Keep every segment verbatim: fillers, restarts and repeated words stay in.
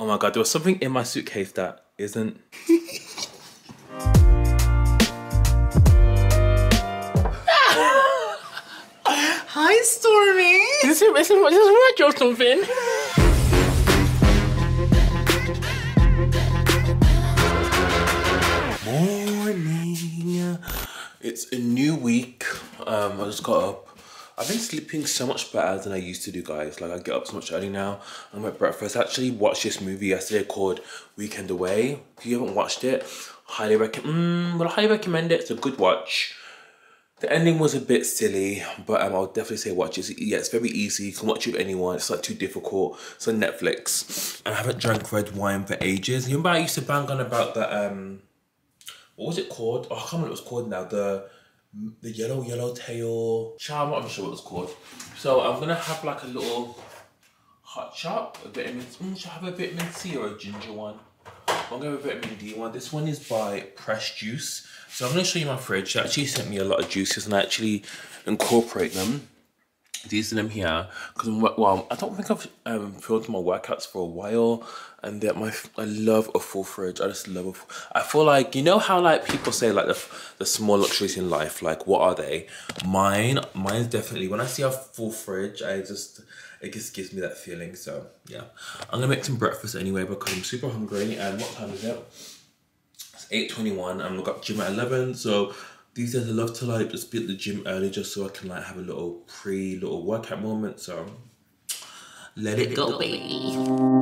Oh my God, there was something in my suitcase that isn't. Hi, Stormy. This is, this is, this is right or something. Morning. It's a new week. Um, I just got up. I've been sleeping so much better than I used to do, guys. Like, I get up so much early now. I'm at breakfast. I actually watched this movie yesterday called Weekend Away. If you haven't watched it, highly recommend. Mm, well, I highly recommend it. It's a good watch. The ending was a bit silly, but um, I'll definitely say watch it. Yeah, it's very easy. You can watch it with anyone. It's not too difficult. It's on Netflix. I haven't drank red wine for ages. You remember I used to bang on about the um, what was it called? Oh, I can't remember what it was called now. The the yellow yellow tail. Child, I'm not sure what it's called. So I'm gonna have like a little hot chop, a vitamin. Mm, should I have a vitamin C or a ginger one? I'm going to have a vitamin D one. This one is by Press Juice. So I'm going to show you my fridge. They actually sent me a lot of juices and I actually incorporate them. These are them here. Because well, I don't think I've um, filmed my workouts for a while. And that my I love a full fridge. I just love a full, I feel like, you know how like people say like the, the small luxuries in life, like what are they? Mine, mine's definitely, when I see a full fridge, I just, it just gives me that feeling. So yeah, I'm gonna make some breakfast anyway because I'm super hungry. And what time is it? It's eight twenty-one. I'm gonna go to gym at eleven. So these days I love to like just be at the gym early just so I can like have a little pre little workout moment. So let it go, baby.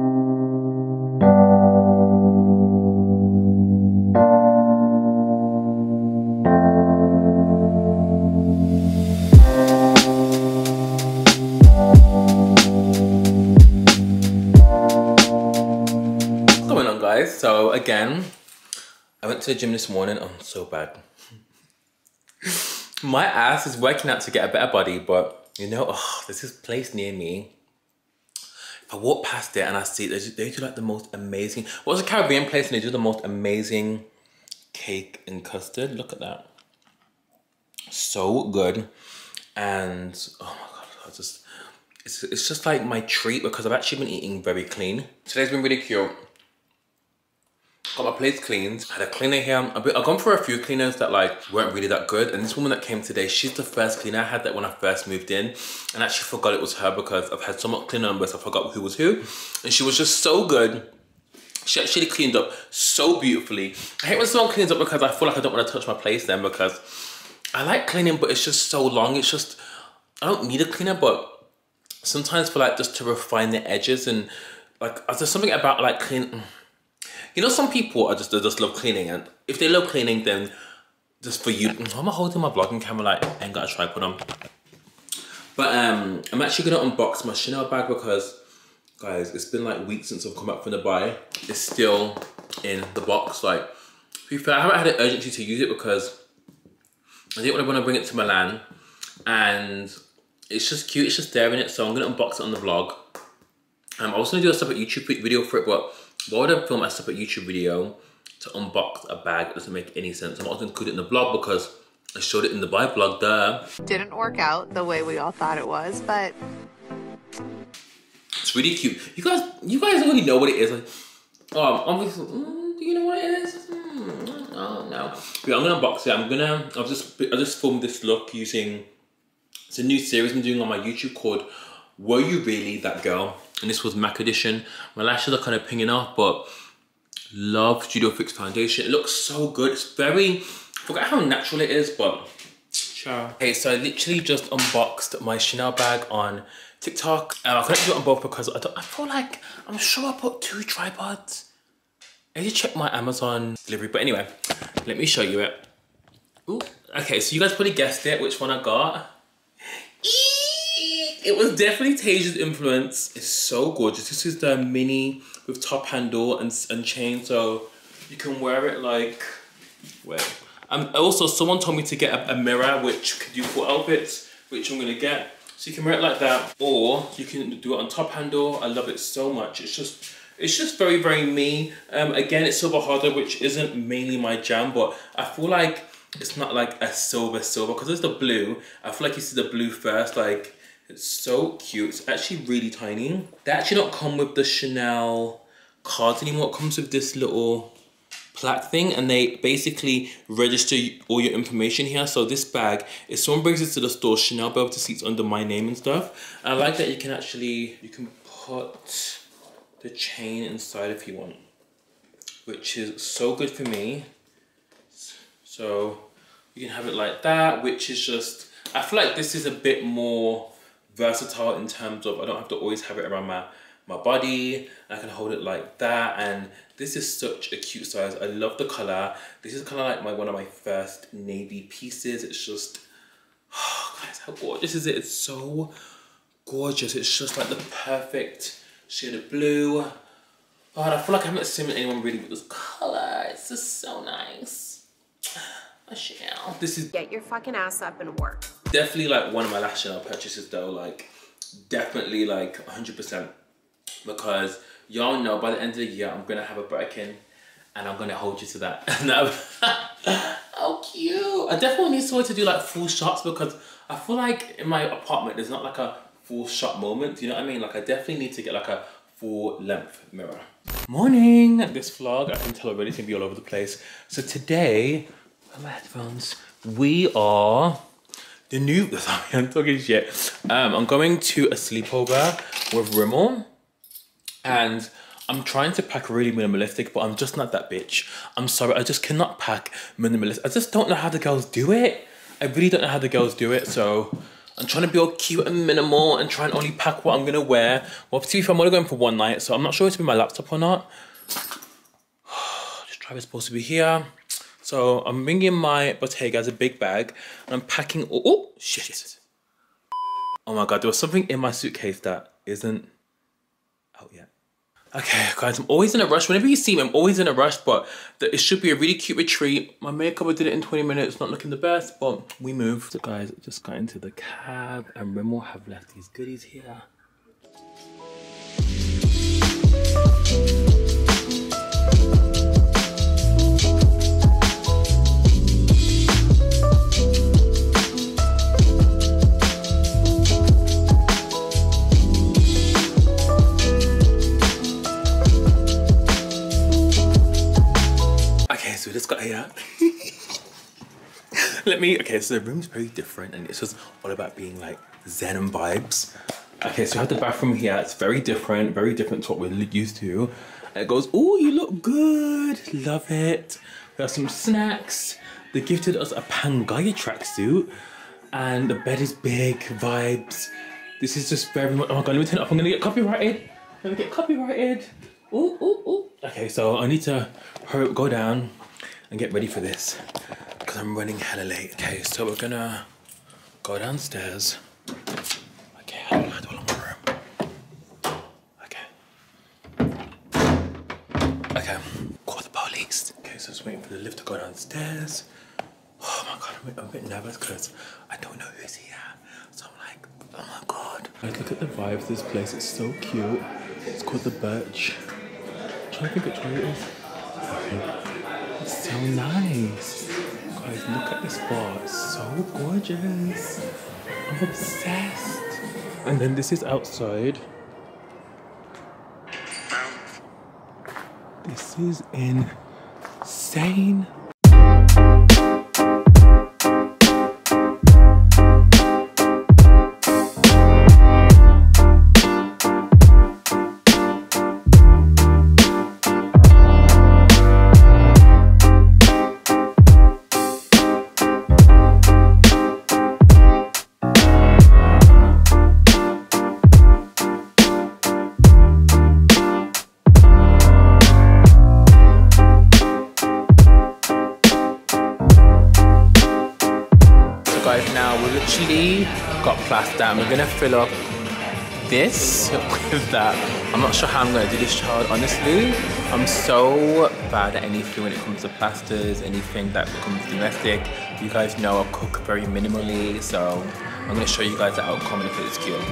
So again, I went to the gym this morning. I'm so bad. My ass is working out to get a better body, but you know, oh, there's this place near me. If I walk past it and I see, they do, they do like the most amazing, well, it's a Caribbean place and they do the most amazing cake and custard. Look at that. So good. And oh my God, I just, it's, it's just like my treat because I've actually been eating very clean. Today's been really cute. Got my plates cleaned. I had a cleaner here. I've, been, I've gone for a few cleaners that like weren't really that good. And this woman that came today, she's the first cleaner. I had that when I first moved in and I actually forgot it was her because I've had so much cleaner numbers, I forgot who was who. And she was just so good. She actually cleaned up so beautifully. I hate when someone cleans up because I feel like I don't want to touch my plates then because I like cleaning, but it's just so long. It's just, I don't need a cleaner, but sometimes for like just to refine the edges and like, there's something about like clean. You know, some people are just, they just love cleaning, and if they love cleaning, then just for you. Why am I holding my vlogging camera like I ain't got a tripod on? But um, I'm actually gonna unbox my Chanel bag because, guys, it's been like weeks since I've come back from the buy. It's still in the box. Like, to be fair, I haven't had an urgency to use it because I didn't want to bring it to Milan, and it's just cute. It's just there in it, so I'm gonna unbox it on the vlog. Um, I was gonna do a separate YouTube video for it, but why would I film a separate YouTube video to unbox a bag? It doesn't make any sense. I'm not going to include it in the vlog because I showed it in the buy vlog, duh. Didn't work out the way we all thought it was, but it's really cute. You guys, you guys already know what it is. Like, oh, I'm obviously, mm, do you know what it is? Mm, oh no. Yeah, I'm going to unbox it. I'm going to, I've just, I just filmed this look using, it's a new series I'm doing on my YouTube called Were You Really That Girl? And this was MAC edition. My lashes are kind of pinging off, but love Studio Fix Foundation. It looks so good. It's very, I forgot how natural it is, but sure. Okay, so I literally just unboxed my Chanel bag on TikTok. And I couldn't do it on both because I, don't, I feel like, I'm sure I bought two tripods. I need to check my Amazon delivery, but anyway, let me show you it. Ooh. Okay, so you guys probably guessed it, which one I got. It was definitely Tasia's influence. It's so gorgeous. This is the mini with top handle and, and chain, so you can wear it like, wait. Um, also, someone told me to get a, a mirror, which could do four outfits, which I'm gonna get. So you can wear it like that, or you can do it on top handle. I love it so much. It's just, it's just very, very me. Um, again, it's silver harder, which isn't mainly my jam, but I feel like it's not like a silver silver, because there's the blue. I feel like you see the blue first, like, it's so cute. It's actually really tiny. They actually don't come with the Chanel cards anymore. It comes with this little plaque thing, and they basically register all your information here. So this bag, if someone brings it to the store, Chanel be able to see it's under my name and stuff. And I like that you can actually, you can put the chain inside if you want, which is so good for me. So you can have it like that, which is just, I feel like this is a bit more versatile in terms of I don't have to always have it around my my body. I can hold it like that, and this is such a cute size. I love the color. This is kind of like my one of my first navy pieces. It's just, oh guys, how gorgeous is it? It's so gorgeous. It's just like the perfect shade of blue. Oh, and I feel like I haven't seen anyone really with this color. It's just so nice. My Chanel. This is, get your fucking ass up and work. Definitely like one of my last Chanel purchases though. Like definitely like one hundred percent. Because y'all know by the end of the year I'm gonna have a Birkin, and I'm gonna hold you to that. How cute! I definitely need someone to do like full shots, because I feel like in my apartment there's not like a full shot moment. You know what I mean? Like I definitely need to get like a full length mirror. Morning. This vlog, I can tell already, it's gonna be all over the place. So today, where are my headphones? We are the new. Sorry, I'm talking shit. Um, I'm going to a sleepover with Rimmel. And I'm trying to pack really minimalistic, but I'm just not that bitch. I'm sorry, I just cannot pack minimalist. I just don't know how the girls do it. I really don't know how the girls do it. So I'm trying to be all cute and minimal and try and only pack what I'm gonna wear. Well, to be fair, I'm only going for one night, so I'm not sure if it's been my laptop or not. This driver's supposed to be here. So I'm bringing my Bottega as a big bag, and I'm packing all, oh, shit, shit. Oh my God, there was something in my suitcase that isn't out yet. Okay, guys, I'm always in a rush. Whenever you see me, I'm always in a rush, but the, it should be a really cute retreat. My makeup, I did it in twenty minutes, not looking the best, but we moved. So guys, just got into the cab, and Rimmel have left these goodies here. So we just got here. Let me, okay, so the room's very different, and it's just all about being like zen and vibes. Okay, so we have the bathroom here. It's very different, very different to what we're used to. And it goes, oh, you look good. Love it. We have some snacks. They gifted us a Pangaea tracksuit, and the bed is big, vibes. This is just very much, oh my God, let me turn it off. I'm gonna get copyrighted. I'm gonna get copyrighted. Ooh, ooh, ooh. Okay, so I need to hurry up, go down, and get ready for this, because I'm running hella late. Okay, so we're gonna go downstairs. Okay, I don't know my room. Okay. Okay, call the police. Okay, so I'm just waiting for the lift to go downstairs. Oh my God, I'm a bit nervous because I don't know who's here. So I'm like, oh my God. Guys, look at the vibes of this place, it's so cute. It's called the Birch. I'm trying to think which one it is. Okay. It's so nice. Guys, look at this bar. It's so gorgeous. I'm obsessed. And then this is outside. This is insane. That we're gonna fill up this with that. I'm not sure how I'm gonna do this, child, honestly. I'm so bad at anything when it comes to plasters, anything that becomes domestic. You guys know I cook very minimally, so I'm gonna show you guys the outcome and if it's cute.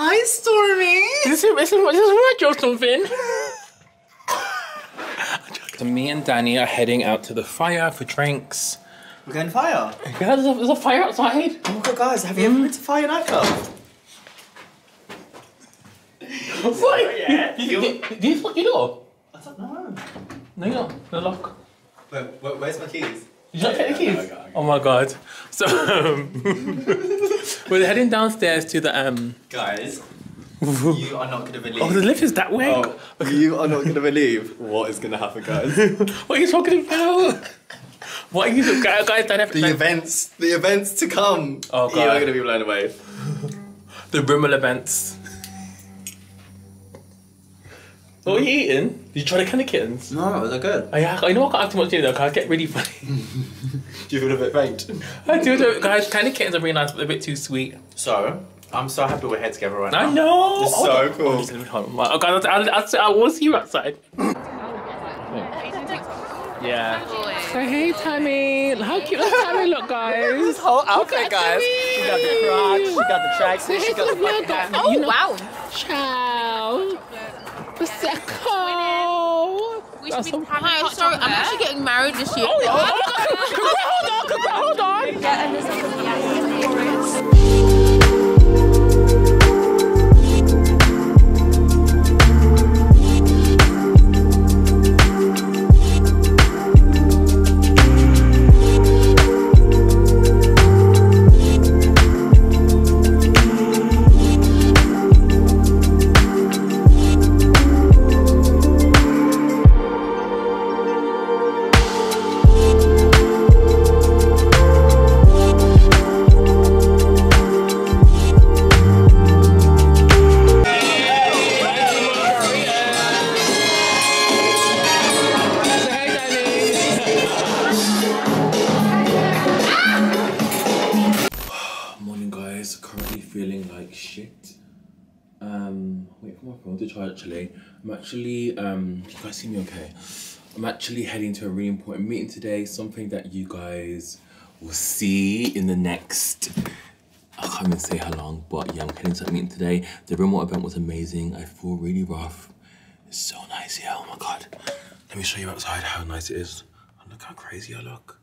Hi, Stormy. Is it, is it, is it right or something? So me and Danny are heading out to the fire for drinks. We're going fire. Yeah, there's a, there's a fire outside. Oh my God, guys, have you ever been to Fire nightclub? What? Yeah. Do you, do you lock your door? I don't know. No, you don't. No lock. Wait, where's my keys? Did you not take the keys? No, no, no, no. Oh my God. So, um, we're heading downstairs to the... um. Guys, you are not going to believe... Oh, the lift is that way? Oh, okay. You are not going to believe what is going to happen, guys. What are you talking about? What are you... Guys, don't have to... The events. The events to come. Oh, God. You are going to be blown away. The Rimmel events. What are you eating? Did you try the candy kittens? No, they're good. I, I know I can't have too much either because I get really funny. Do you feel a bit faint? I do, do, guys. Candy kittens are really nice, but they're a bit too sweet. So, I'm so happy we're here together right now. I know! It's so cool. Oh, oh, guys, I'll, I'll, I'll, I will see you outside. Yeah. So, hey, Tammy. How cute does Tammy look, guys? This whole outfit, guys. She got the Crocs, she got the tracks, so she got the fucking hat. Oh, you know, wow. Ciao. Prosecco! We should be so hi, I'm sorry, I'm actually getting married this year. Oh, yeah. Hold on, hold on, hold on! Yeah, and actually, I'm actually, um, you guys see me okay? I'm actually heading to a really important meeting today, something that you guys will see in the next, I can't even say how long, but yeah, I'm heading to that meeting today. The Rimmel event was amazing. I feel really rough. It's so nice here, oh my God. Let me show you outside how nice it is. And look how crazy I look.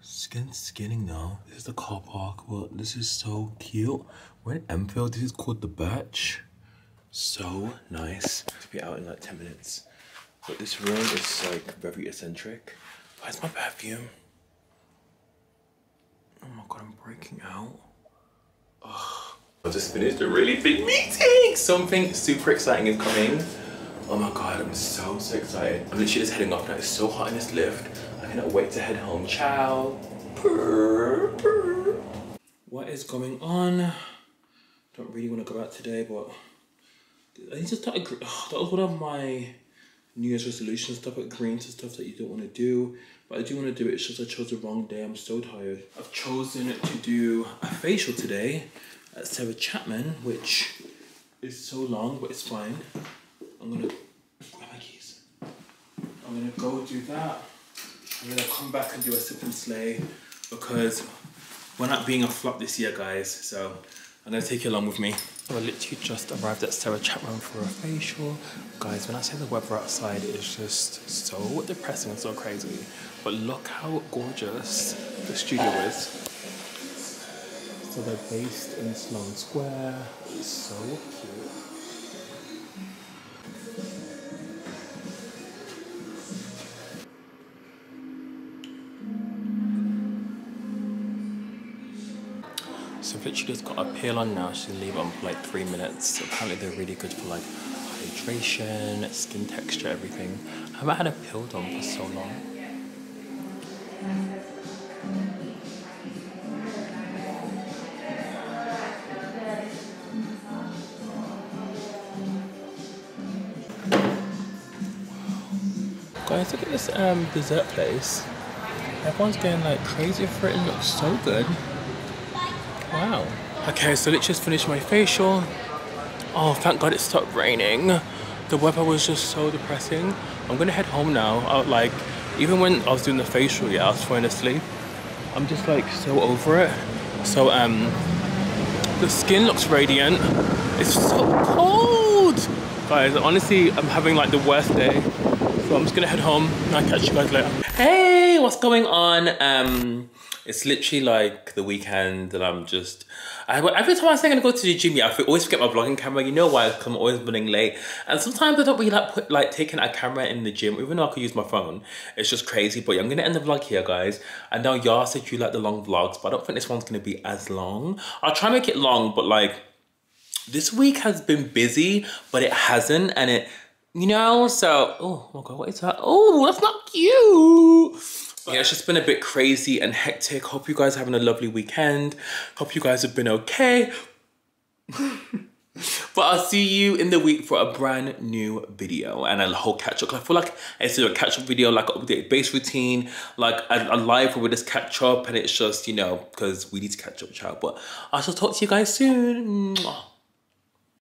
Skin skinning now. This is the car park, well, this is so cute. We're in Enfield, this is called the Birch. So nice to be out in like ten minutes. But this room is like very eccentric. Where's my perfume? Oh my God, I'm breaking out. Oh. I've just finished a really big meeting. Something super exciting is coming. Oh my God, I'm so, so excited. I'm literally just heading off now. It's so hot in this lift. I cannot wait to head home. Ciao. What is going on? Don't really want to go out today, but I need to start, oh, that was one of my New Year's resolutions, stuff like green to stuff that you don't want to do, but I do want to do it, it's just I chose the wrong day, I'm so tired. I've chosen to do a facial today at Sarah Chapman, which is so long, but it's fine. I'm going to grab my keys. I'm going to go do that. I'm going to come back and do a sip and slay, because we're not being a flop this year, guys, so I'm going to take you along with me. So I literally just arrived at Sarah Chapman for a facial. Guys, when I say the weather outside is just so depressing and so crazy, but look how gorgeous the studio is. So they're based in Sloane Square. It's so cute. So I've literally just got a peel on now, she'll leave it on for like three minutes. Apparently they're really good for like hydration, skin texture, everything. I haven't had a peel on for so long. Wow. Guys, look at this um, dessert place. Everyone's going like crazy for it, it looks so good. Wow. Okay, so let's just finish my facial. Oh, thank God it stopped raining. The weather was just so depressing. I'm gonna head home now. I, like, even when I was doing the facial, yeah, I was falling asleep. I'm just like so over it. So um, The skin looks radiant. It's so cold. Guys, honestly, I'm having like the worst day. So I'm just gonna head home and I'll catch you guys later. Hey, what's going on? Um, It's literally like the weekend and I'm just... I, every time I say I'm going to go to the gym, yeah, I always forget my vlogging camera. You know why, because I'm always running late. And sometimes I don't really like put, like taking a camera in the gym, even though I could use my phone. It's just crazy. But yeah, I'm going to end the vlog here, guys. I know y'all said you like the long vlogs, but I don't think this one's going to be as long. I'll try and make it long, but like... This week has been busy, but it hasn't. And it... You know, so... Oh, my God, what is that? Oh, that's not cute! Yeah, it's just been a bit crazy and hectic. Hope you guys are having a lovely weekend. Hope you guys have been okay. But I'll see you in the week for a brand new video and a whole catch-up. I feel like it's a catch-up video, like an updated base routine, like a, a live where we just catch up. And it's just, you know, because we need to catch up, child. But I shall talk to you guys soon.